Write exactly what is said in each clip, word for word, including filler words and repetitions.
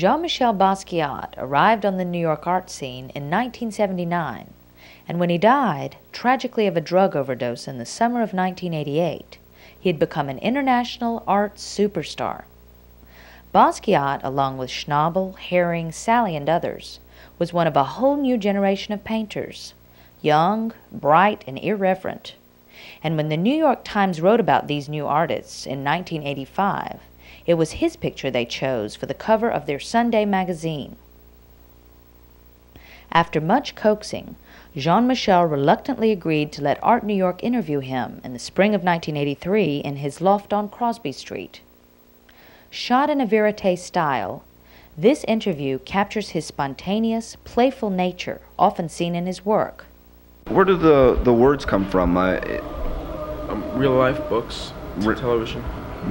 Jean-Michel Basquiat arrived on the New York art scene in nineteen seventy-nine, and when he died, tragically of a drug overdose in the summer of nineteen eighty-eight, he had become an international art superstar. Basquiat, along with Schnabel, Haring, Sally, and others, was one of a whole new generation of painters, young, bright, and irreverent. And when the New York Times wrote about these new artists in nineteen eighty-five, it was his picture they chose for the cover of their Sunday magazine. After much coaxing, Jean-Michel reluctantly agreed to let Art New York interview him in the spring of nineteen eighty-three in his loft on Crosby Street. Shot in a verite style, this interview captures his spontaneous, playful nature, often seen in his work. Where do the, the words come from? Uh, it, um, real life books, re television.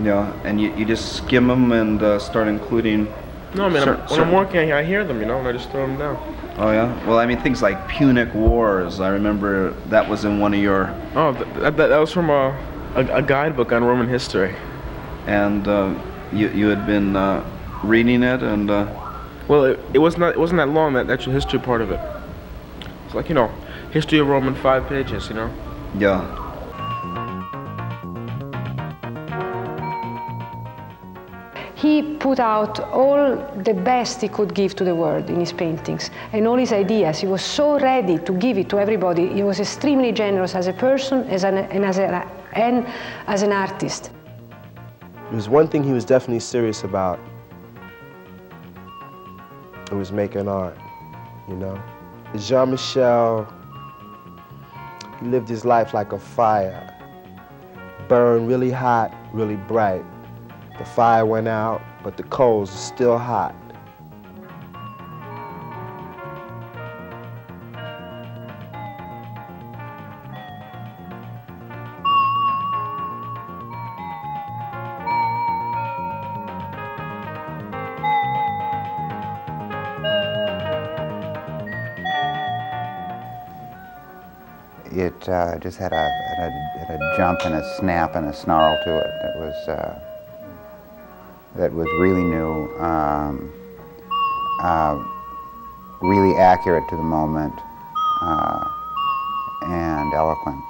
Yeah, and you, you just skim them and uh, start including... No, I mean, I'm, when I'm working, I hear them, you know, and I just throw them down. Oh, yeah? Well, I mean, things like Punic Wars. I remember that was in one of your... Oh, that, that, that was from a, a, a guidebook on Roman history. And uh, you, you had been uh, reading it and... Uh, well, it, it, was not, it wasn't that long, that natural history part of it. It's like, you know, history of Rome in five pages, you know? Yeah. He put out all the best he could give to the world in his paintings and all his ideas. He was so ready to give it to everybody. He was extremely generous as a person as an, and, as a, and as an artist. There was one thing he was definitely serious about. It was making art, you know? Jean-Michel lived his life like a fire. Burned really hot, really bright. The fire went out, but the coals are still hot. It uh, just had a, had, a, had a jump and a snap and a snarl to it. It was. Uh, that was really new, um, uh, really accurate to the moment, uh, and eloquent.